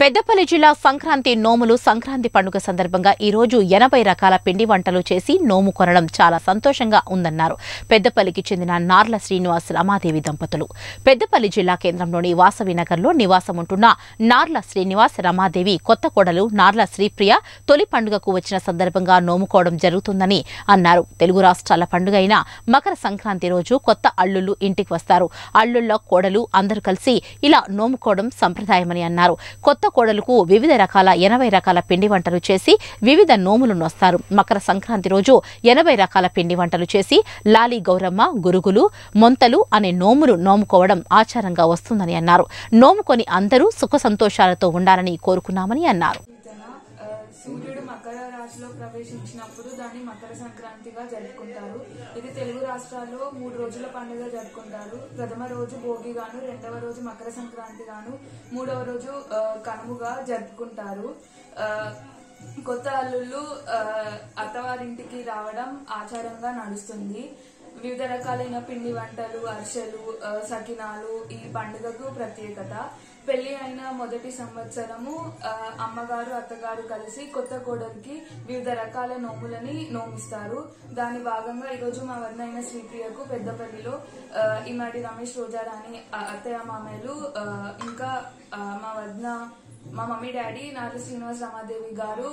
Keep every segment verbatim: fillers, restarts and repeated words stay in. పెద్దపల్లి జిల్లా సంక్రాంతి నోములు సంక్రాంతి పండుగ సందర్భంగా ఈ రోజు ఎనభై రకాల పిండి వంటలు చేసి నోము కొనడం చాలా సంతోషంగా ఉందన్నారు పెద్దపల్లికి చెందిన నార్ల శ్రీనివాస్ రమాదేవి దంపతులు. పెద్దపల్లి జిల్లా కేంద్రంలోని వాసవి నగర్లో నివాసం ఉంటున్న నార్ల శ్రీనివాస్ రమాదేవి కొత్త కోడలు నార్ల శ్రీప్రియ తొలి పండుగకు వచ్చిన సందర్భంగా నోముకోవడం జరుగుతుందని అన్నారు. తెలుగు రాష్ట్రాల పండుగ అయిన మకర సంక్రాంతి రోజు కొత్త అల్లుళ్ళు ఇంటికి వస్తారు. అల్లుళ్ళ కోడలు అందరూ కలిసి ఇలా నోముకోవడం సంప్రదాయమని అన్నారు. కొత్త కోడలకు వివిధ రకాల ఎనభై రకాల పిండి వంటలు చేసి వివిధ నోములు నోస్తారు. మకర సంక్రాంతి రోజు ఎనభై రకాల పిండి వంటలు చేసి లాలి గౌరమ్మ గురుగులు మొంతలు అనే నోములు నోముకోవడం ఆచారంగా వస్తుందని అన్నారు. నోముకొని అందరూ సుఖ సంతోషాలతో ఉండాలని కోరుకున్నామని అన్నారు. సూర్యుడు మకర రాశిలో ప్రవేశించినప్పుడు దాన్ని మకర సంక్రాంతిగా జరుపుకుంటారు. ఇది తెలుగు రాష్ట్రాల్లో మూడు రోజుల పండుగ జరుపుకుంటారు. ప్రథమ రోజు భోగి గాను, రెండవ రోజు మకర సంక్రాంతి గాను, మూడవ రోజు కనుముగా జరుపుకుంటారు. కొత్త అల్లుళ్ళు అత్తవారింటికి రావడం ఆచారంగా నడుస్తుంది. వివిధ రకాలైన పిండి వంటలు, అరిసెలు, సకినాలు ఈ పండుగకు ప్రత్యేకత. పెళ్లి అయిన మొదటి సంవత్సరము అమ్మగారు అత్తగారు కలిసి కొత్త కోడలికి వివిధ రకాల నోములని నోమిస్తారు. దాని భాగంగా ఈరోజు మా వర్ణైన శ్రీప్రియకు పెద్దపల్లిలో ఈనాటి రమేష్ రోజారాణి అత్తయ్య మామయ్యలు, ఇంకా మా వర్ణ మా మమ్మీ డాడీ నార్ల శ్రీనివాస్ రమాదేవి గారు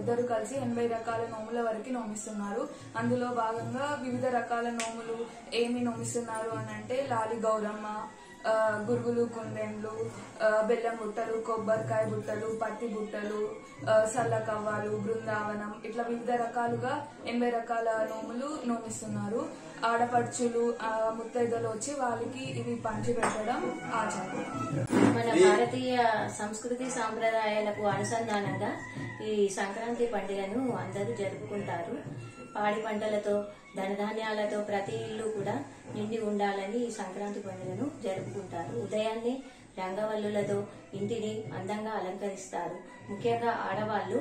ఇద్దరు కలిసి ఎనభై రకాల నోముల వరకు నోమిస్తున్నారు. అందులో భాగంగా వివిధ రకాల నోములు ఏమి నోమిస్తున్నారు అని అంటే లాలి గౌరమ్మ, గురుగులు, కుందేండ్లు, బెల్లం బుట్టలు, కొబ్బరికాయ బుట్టలు, పత్తి బుట్టలు, సల్ల కవ్వాలు, బృందావనం ఇట్లా వివిధ రకాలుగా ఎనభై రకాల నోములు నోమిస్తున్నారు. ఆడపడుచులు ముత్తైదలు వచ్చి వాళ్ళకి ఇవి పంచి పెట్టడం ఆచారం. మన భారతీయ సంస్కృతి సాంప్రదాయాలకు అనుసంధానంగా ఈ సంక్రాంతి పండుగను అందరూ జరుపుకుంటారు. పాడి పంటలతో ధనధాన్యాలతో ప్రతి ఇల్లు కూడా నిండి ఉండాలని ఈ సంక్రాంతి పండుగను జరుపుకుంటారు. ఉదయాన్నే రంగవల్లులతో ఇంటిని అందంగా అలంకరిస్తారు. ముఖ్యంగా ఆడవాళ్లు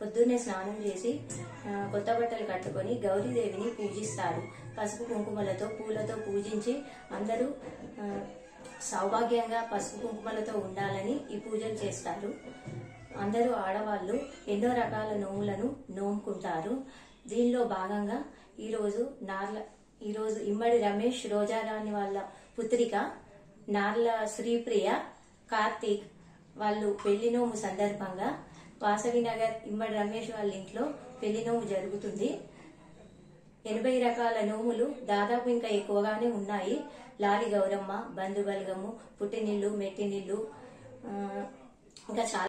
పొద్దున్నే స్నానం చేసి కొత్త బట్టలు కట్టుకొని గౌరీదేవిని పూజిస్తారు. పసుపు కుంకుమలతో పూలతో పూజించి అందరూ సౌభాగ్యంగా పసుపు కుంకుమలతో ఉండాలని ఈ పూజలు చేస్తారు. అందరూ ఆడవాళ్లు ఎన్నో రకాల నోములను నోముకుంటారు. దీనిలో భాగంగా ఈరోజు నార్ల ఈరోజు ఇమ్మడి రమేష్ రోజారాణి వాళ్ళ పుత్రిక నార్ల శ్రీప్రియ కార్తీక్ వాళ్ళు పెళ్లి నోము సందర్భంగా వాసవి నగర్ ఇమ్మడి రమేష్ వాళ్ళ ఇంట్లో పెళ్లి నోము జరుగుతుంది. ఎనభై రకాల నోములు దాదాపు ఇంకా ఎక్కువగానే ఉన్నాయి. లాలి గౌరమ్మ, బంధుబల్గము, పుట్టినిల్లు, మెట్టినిల్లు ఇంకా చాలా